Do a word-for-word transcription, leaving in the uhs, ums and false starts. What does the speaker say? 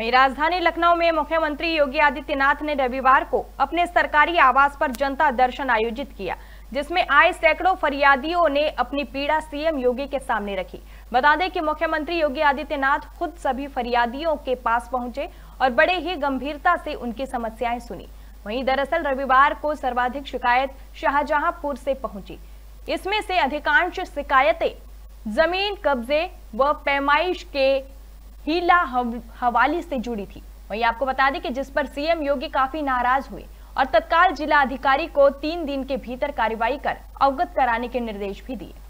राजधानी लखनऊ में मुख्यमंत्री योगी आदित्यनाथ ने रविवार को अपने सरकारी आवास पर जनता दर्शन आयोजित किया, जिसमें आए सैकड़ों फरियादियों ने अपनी पीड़ा सीएम योगी के सामने रखी। बता दें कि मुख्यमंत्री योगी आदित्यनाथ खुद सभी फरियादियों के पास पहुंचे और बड़े ही गंभीरता से उनकी समस्याएं सुनी। वहीं दरअसल रविवार को सर्वाधिक शिकायत शाहजहांपुर से पहुंची। इसमें से अधिकांश शिकायतें जमीन कब्जे व पैमाइश के हीला हवाले से जुड़ी थी। वहीं आपको बता दें कि जिस पर सीएम योगी काफी नाराज हुए और तत्काल जिला अधिकारी को तीन दिन के भीतर कार्रवाई कर अवगत कराने के निर्देश भी दिए।